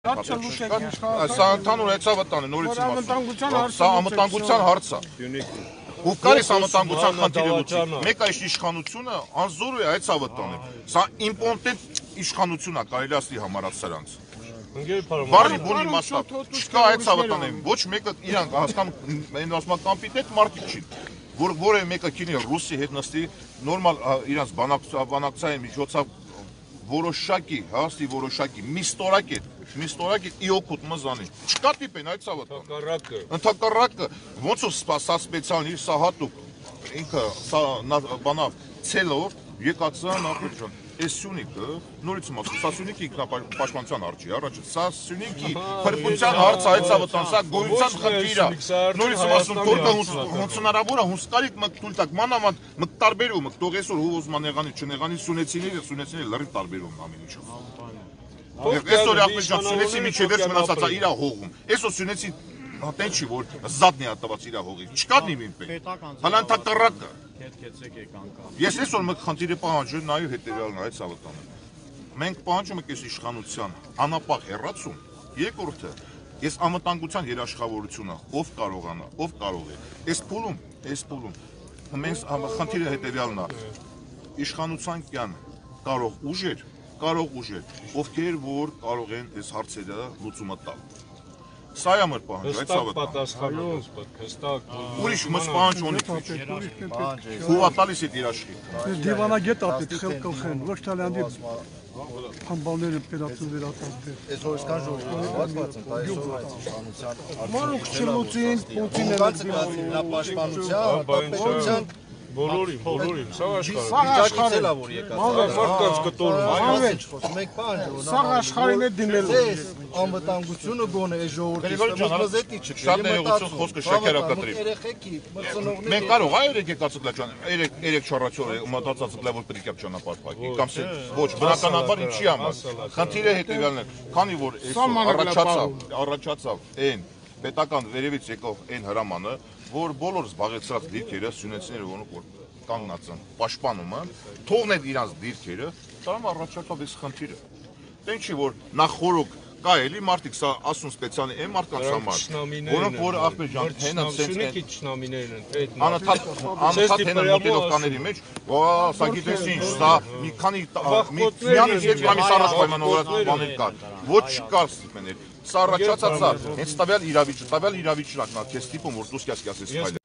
Սա ընդհանուր նորից ամտանգության հարցը Կովկասի ամտանգության խնդիրը մեկ այս իշխանությունը անզոր է այցավտան է սա իմպոտենտ իշխանությունն է կարելի ասի համարած սրանց բարի բուն իմաստով չկա այցավտան է ոչ մեկը իրանք հասկանում ասում կոմպետենտ մարդիկ չի որը մեկը քինի ռուսի հետ նստի նորմալ իրանց բանակցային միջոցով Voroshaki, hasti Voroshaki, mistoraket, iokut mazani. Çıkart ipen, haydi savatan. Takarakı. Vonsu spasa specialni sahatuk. İnka bana celov, yekatsa nakırcan. Esunika, nolitsi masu. Sasuniki ikna paşmancan harcı, araçı. Sasuniki, perpuncan harcı, haydi savatan. Sa goyuncan khatira. Nolitsi masun, torka hunsunara vura, hunskarik maktultak, manamat, Tarberum, Torresor, Uzman Erani, Çenerani, Sunesin'i lırıp Tarberum aminişim. Esor yapmayacağım, Sunesin mi çevirsin asatsa ila hoğum. Esor Sunesin, hatençi var, zadni atavats ila hoğum. Çıkadni miyim pek? Halan takarrak. Yes esor mı kantiri pahancı, nayu heterialın ayet sağlıktanı. Menk pahancı mı kes işkanutsan, anapağ herratsun, yekorte. Ես ամտանգության երաշխավորությունը ով կարողանա ով կարող է այս փուլում մենք խնդիրը հետեւյալն է իշխանության կյան կարող ուժեր ովքեր որ կարող են այս հարցերը լուծումը տալ սա է մեր պահանջը այս ավտա պատասխանատու պատքստակ ուրիշ մս պահանջ ունի ու ատալիս է դիրաշխի դիվանագետ ապետ խել կլխեն ոչ թե լանդի Համբալները պետացում վերացած։ Այս հորիսկան ժողովուրդը պատմում Բանաբար ինչի համար, խնդիրը հետևյալն է, քանի որ առաջացավ այն պետական վերևից եկող այն հրամանը, որ բոլոր զբաղեցրած դիրքերը Սյունեցիները ոնք որ կանգնած են պաշտպանումը, թողնել իրանց դիրքերը, դրան առաջացավ այս խնդիրը։ Դեն չի որ նախորոք կա էլի մարդիկ սա ասում սպեցիալի է մարդկանց համար, որոնք որ Աղբեջան հենը ցենցեն։ Անընդհատ հենը մոտելովկաների մեջ, սա գիտես ինչ, սա մի քանի միան ես հետ կամիս առաջ պայմանավորված բաներ կա, ոչ չկա ստիպեներ, սա առաջացած սա, հենց տվյալ իրավիճակն է, քեզ ստիպում որ դու սկսես սպայել։